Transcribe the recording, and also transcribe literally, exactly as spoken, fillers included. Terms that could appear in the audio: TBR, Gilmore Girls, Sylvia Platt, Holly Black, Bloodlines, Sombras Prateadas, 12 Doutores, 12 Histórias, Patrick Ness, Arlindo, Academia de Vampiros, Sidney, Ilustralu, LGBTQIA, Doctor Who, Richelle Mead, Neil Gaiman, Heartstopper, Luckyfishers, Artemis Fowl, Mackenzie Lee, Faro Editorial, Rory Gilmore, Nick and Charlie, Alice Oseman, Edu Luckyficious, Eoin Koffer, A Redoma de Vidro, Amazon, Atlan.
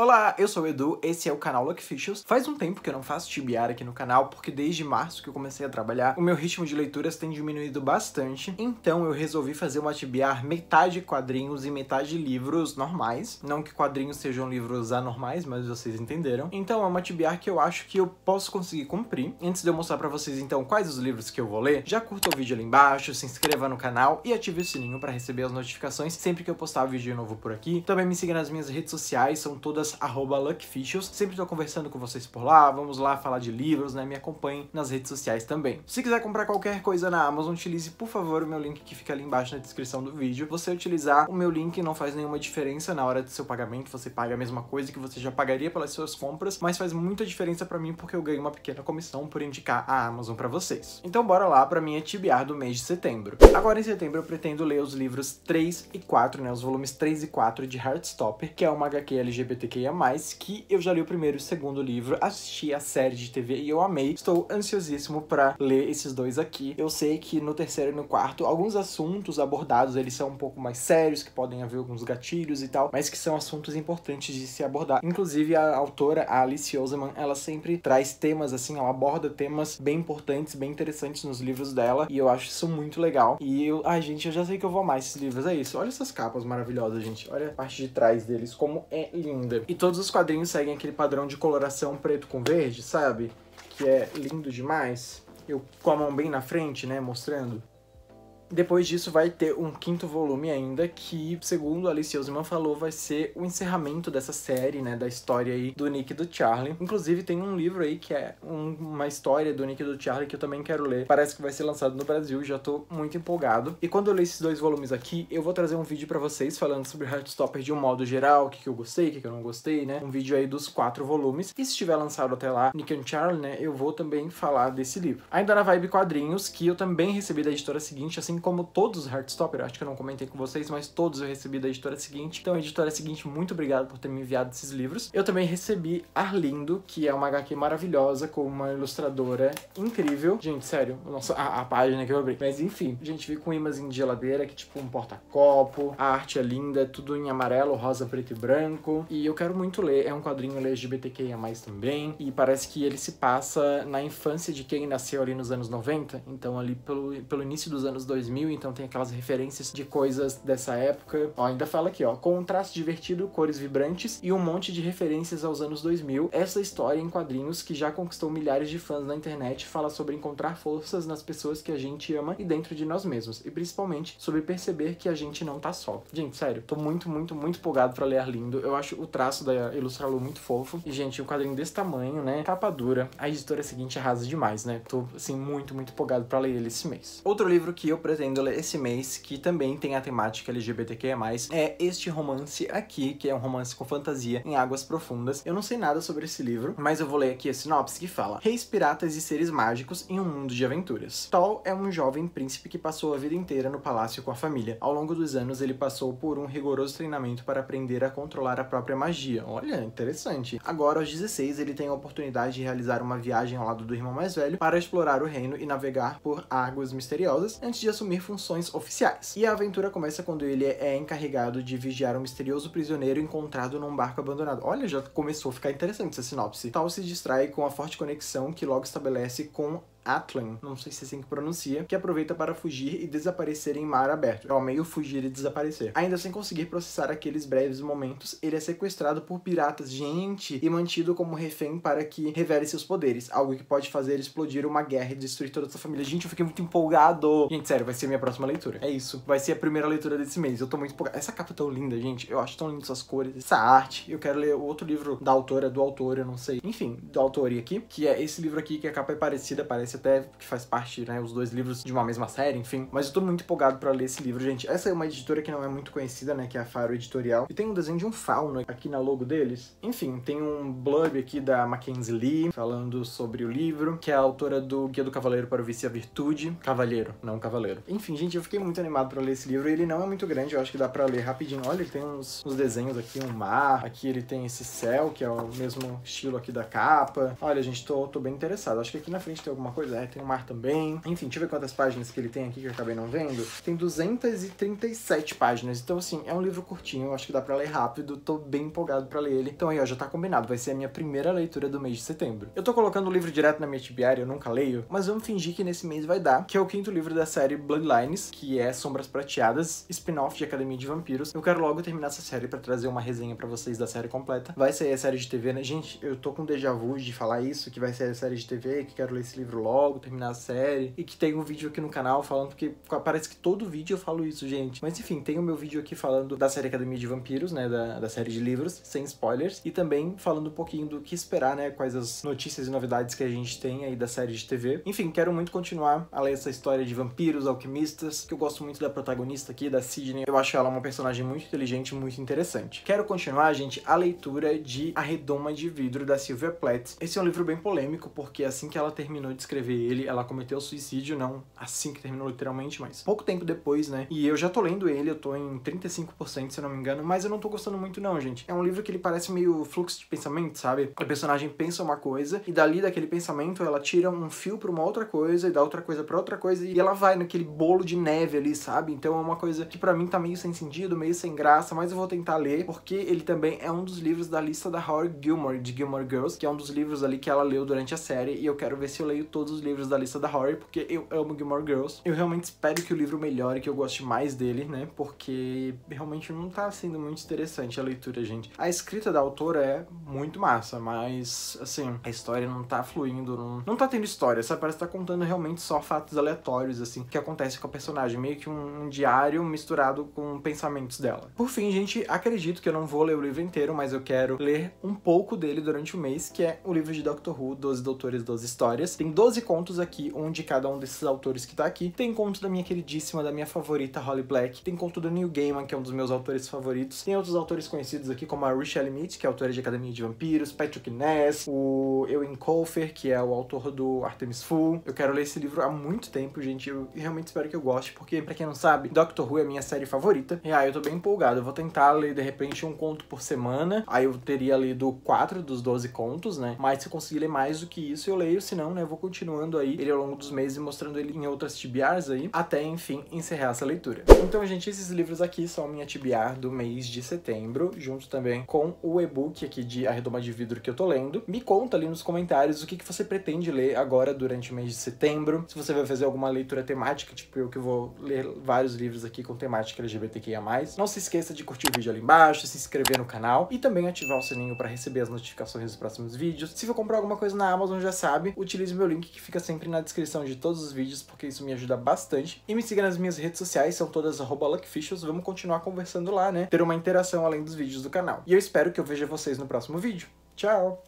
Olá, eu sou o Edu, esse é o canal Luckyfishers. Faz um tempo que eu não faço tibiar aqui no canal, porque desde março que eu comecei a trabalhar, o meu ritmo de leituras tem diminuído bastante, então eu resolvi fazer uma tibiar metade quadrinhos e metade livros normais. Não que quadrinhos sejam livros anormais, mas vocês entenderam. Então é uma tibiar que eu acho que eu posso conseguir cumprir. Antes de eu mostrar pra vocês, então, quais os livros que eu vou ler, já curta o vídeo ali embaixo, se inscreva no canal e ative o sininho pra receber as notificações sempre que eu postar vídeo novo por aqui. Também me siga nas minhas redes sociais, são todas arroba Luckyfishers. Sempre tô conversando com vocês por lá, vamos lá falar de livros, né? Me acompanhem nas redes sociais também. Se quiser comprar qualquer coisa na Amazon, utilize, por favor, o meu link que fica ali embaixo na descrição do vídeo. Você utilizar o meu link não faz nenhuma diferença na hora do seu pagamento, você paga a mesma coisa que você já pagaria pelas suas compras, mas faz muita diferença pra mim porque eu ganho uma pequena comissão por indicar a Amazon pra vocês. Então bora lá pra minha tibiar do mês de setembro. Agora em setembro eu pretendo ler os livros três e quatro, né? Os volumes três e quatro de Heartstopper, que é uma H Q L G B T Q I A mais, que eu já li o primeiro e o segundo livro, assisti a série de T V e eu amei. Estou ansiosíssimo pra ler esses dois aqui. Eu sei que no terceiro e no quarto, alguns assuntos abordados, eles são um pouco mais sérios, que podem haver alguns gatilhos e tal, mas que são assuntos importantes de se abordar. Inclusive, a autora, a Alice Oseman, ela sempre traz temas assim, ela aborda temas bem importantes, bem interessantes nos livros dela, e eu acho isso muito legal. E eu... Ai, gente, eu já sei que eu vou amar esses livros, é isso. Olha essas capas maravilhosas, gente. Olha a parte de trás deles, como é linda. E todos os quadrinhos seguem aquele padrão de coloração preto com verde, sabe? Que é lindo demais. Eu com a mão bem na frente, né? Mostrando. Depois disso vai ter um quinto volume ainda, que, segundo a Alice Oseman falou, vai ser o encerramento dessa série, né, da história aí do Nick e do Charlie. Inclusive tem um livro aí que é um, uma história do Nick e do Charlie que eu também quero ler. Parece que vai ser lançado no Brasil, já tô muito empolgado. E quando eu ler esses dois volumes aqui, eu vou trazer um vídeo pra vocês falando sobre Heartstopper de um modo geral, o que, que eu gostei, o que, que eu não gostei, né, um vídeo aí dos quatro volumes. E se tiver lançado até lá Nick and Charlie, né, eu vou também falar desse livro. Ainda na vibe quadrinhos, que eu também recebi da editora seguinte, assim como todos os Heartstopper, acho que eu não comentei com vocês, mas todos eu recebi da editora seguinte. Então, editora seguinte, muito obrigado por ter me enviado esses livros. Eu também recebi Arlindo, que é uma H Q maravilhosa, com uma ilustradora incrível. Gente, sério, nossa, a, a página que eu abri. Mas, enfim, a gente viu com imãzinho de geladeira, que tipo um porta-copo, a arte é linda, tudo em amarelo, rosa, preto e branco. E eu quero muito ler, é um quadrinho L G B T Q I A mais, também, e parece que ele se passa na infância de quem nasceu ali nos anos noventa, então ali pelo, pelo início dos anos dois mil, então tem aquelas referências de coisas dessa época. Ó, ainda fala aqui, ó, com um traço divertido, cores vibrantes e um monte de referências aos anos dois mil. Essa história em quadrinhos, que já conquistou milhares de fãs na internet, fala sobre encontrar forças nas pessoas que a gente ama e dentro de nós mesmos, e principalmente sobre perceber que a gente não tá só. Gente, sério, tô muito, muito, muito empolgado pra ler Arlindo. Eu acho o traço da Ilustralu muito fofo. E, gente, um quadrinho desse tamanho, né, capa dura, a editora seguinte arrasa demais, né? Tô, assim, muito, muito empolgado pra ler ele esse mês. Outro livro que eu pretendo ler esse mês, que também tem a temática L G B T Q I A mais, é este romance aqui, que é um romance com fantasia em águas profundas. Eu não sei nada sobre esse livro, mas eu vou ler aqui a sinopse que fala: reis, piratas e seres mágicos em um mundo de aventuras. Tal é um jovem príncipe que passou a vida inteira no palácio com a família. Ao longo dos anos, ele passou por um rigoroso treinamento para aprender a controlar a própria magia. Olha, interessante. Agora, aos dezesseis, ele tem a oportunidade de realizar uma viagem ao lado do irmão mais velho para explorar o reino e navegar por águas misteriosas, antes de assumir funções oficiais. E a aventura começa quando ele é encarregado de vigiar um misterioso prisioneiro encontrado num barco abandonado. Olha, já começou a ficar interessante essa sinopse. Tal se distrai com a forte conexão que logo estabelece com Atlan, não sei se é assim que pronuncia, que aproveita para fugir e desaparecer em mar aberto. Ao meio fugir e desaparecer. Ainda sem conseguir processar aqueles breves momentos, ele é sequestrado por piratas, gente, e mantido como refém para que revele seus poderes, algo que pode fazer explodir uma guerra e destruir toda a sua família. Gente, eu fiquei muito empolgado. Gente, sério, vai ser a minha próxima leitura. É isso, vai ser a primeira leitura desse mês. Eu tô muito empolgado. Essa capa é tão linda, gente. Eu acho tão linda essas cores, essa arte. Eu quero ler outro livro da autora, do autor, eu não sei. Enfim, da autoria aqui, que é esse livro aqui, que a capa é parecida, parece até que faz parte, né, os dois livros de uma mesma série, enfim. Mas eu tô muito empolgado pra ler esse livro, gente. Essa é uma editora que não é muito conhecida, né, que é a Faro Editorial. E tem um desenho de um fauno aqui na logo deles. Enfim, tem um blurb aqui da Mackenzie Lee, falando sobre o livro, que é a autora do Guia do Cavaleiro para o Vício e a Virtude. Cavaleiro, não Cavaleiro. Enfim, gente, eu fiquei muito animado pra ler esse livro. Ele não é muito grande, eu acho que dá pra ler rapidinho. Olha, ele tem uns, uns desenhos aqui, um mar. Aqui ele tem esse céu, que é o mesmo estilo aqui da capa. Olha, gente, tô, tô bem interessado. Acho que aqui na frente tem alguma coisa. É, tem o mar também. Enfim, deixa eu ver quantas páginas que ele tem aqui que eu acabei não vendo. Tem duzentas e trinta e sete páginas. Então, assim, é um livro curtinho. Eu acho que dá pra ler rápido. Tô bem empolgado pra ler ele. Então aí, ó, já tá combinado. Vai ser a minha primeira leitura do mês de setembro. Eu tô colocando o livro direto na minha tibiária, eu nunca leio. Mas vamos fingir que nesse mês vai dar. Que é o quinto livro da série Bloodlines, que é Sombras Prateadas, spin-off de Academia de Vampiros. Eu quero logo terminar essa série pra trazer uma resenha pra vocês da série completa. Vai sair a série de T V, né? Gente, eu tô com déjà vu de falar isso, que vai sair a série de T V, que quero ler esse livro logo, terminar a série. E que tem um vídeo aqui no canal falando, porque parece que todo vídeo eu falo isso, gente. Mas enfim, tem o meu vídeo aqui falando da série Academia de Vampiros, né? Da, da série de livros, sem spoilers. E também falando um pouquinho do que esperar, né? Quais as notícias e novidades que a gente tem aí da série de T V. Enfim, quero muito continuar a ler essa história de vampiros, alquimistas, que eu gosto muito da protagonista aqui, da Sidney. Eu acho ela uma personagem muito inteligente, muito interessante. Quero continuar, gente, a leitura de A Redoma de Vidro, da Sylvia Platt. Esse é um livro bem polêmico, porque assim que ela terminou de escrever ele, ela cometeu suicídio, não assim que terminou literalmente, mas pouco tempo depois, né? E eu já tô lendo ele, eu tô em trinta e cinco por cento, se eu não me engano, mas eu não tô gostando muito não, gente. É um livro que ele parece meio fluxo de pensamento, sabe? A personagem pensa uma coisa, e dali daquele pensamento ela tira um fio pra uma outra coisa, e dá outra coisa pra outra coisa, e ela vai naquele bolo de neve ali, sabe? Então é uma coisa que pra mim tá meio sem sentido, meio sem graça, mas eu vou tentar ler, porque ele também é um dos livros da lista da Rory Gilmore, de Gilmore Girls, que é um dos livros ali que ela leu durante a série, e eu quero ver se eu leio todos os livros da lista da Rory, porque eu amo Gilmore Girls. Eu realmente espero que o livro melhore, que eu goste mais dele, né? Porque realmente não tá sendo muito interessante a leitura, gente. A escrita da autora é muito massa, mas, assim, a história não tá fluindo, não, não tá tendo história, sabe? Parece que tá contando realmente só fatos aleatórios, assim, que acontece com a personagem. Meio que um, um diário misturado com pensamentos dela. Por fim, gente, acredito que eu não vou ler o livro inteiro, mas eu quero ler um pouco dele durante o mês, que é o livro de Doctor Who, doze doutores, doze histórias. Tem doze contos aqui, um de cada um desses autores que tá aqui. Tem conto da minha queridíssima, da minha favorita, Holly Black. Tem conto do Neil Gaiman, que é um dos meus autores favoritos. Tem outros autores conhecidos aqui, como a Richelle Mead, que é autora de Academia de Vampiros, Patrick Ness, o Eoin Koffer, que é o autor do Artemis Fowl. Eu quero ler esse livro há muito tempo, gente. Eu realmente espero que eu goste, porque, pra quem não sabe, Doctor Who é a minha série favorita. E aí, ah, eu tô bem empolgado. Eu vou tentar ler, de repente, um conto por semana. Aí eu teria lido quatro dos doze contos, né? Mas se eu conseguir ler mais do que isso, eu leio. Se não, né, eu vou continuando aí ele ao longo dos meses, mostrando ele em outras tibiars aí, até, enfim, encerrar essa leitura. Então, gente, esses livros aqui são a minha tibiar do mês de setembro, junto também com o e-book aqui de A Redoma de Vidro que eu tô lendo. Me conta ali nos comentários o que, que você pretende ler agora durante o mês de setembro, se você vai fazer alguma leitura temática, tipo eu que vou ler vários livros aqui com temática L G B T Q I A mais. Não se esqueça de curtir o vídeo ali embaixo, se inscrever no canal e também ativar o sininho pra receber as notificações dos próximos vídeos. Se for comprar alguma coisa na Amazon, já sabe, utilize meu link que fica sempre na descrição de todos os vídeos, porque isso me ajuda bastante. E me siga nas minhas redes sociais, são todas arroba Luckyfishers, vamos continuar conversando lá, né? Ter uma interação além dos vídeos do canal. E eu espero que eu veja vocês no próximo vídeo. Tchau!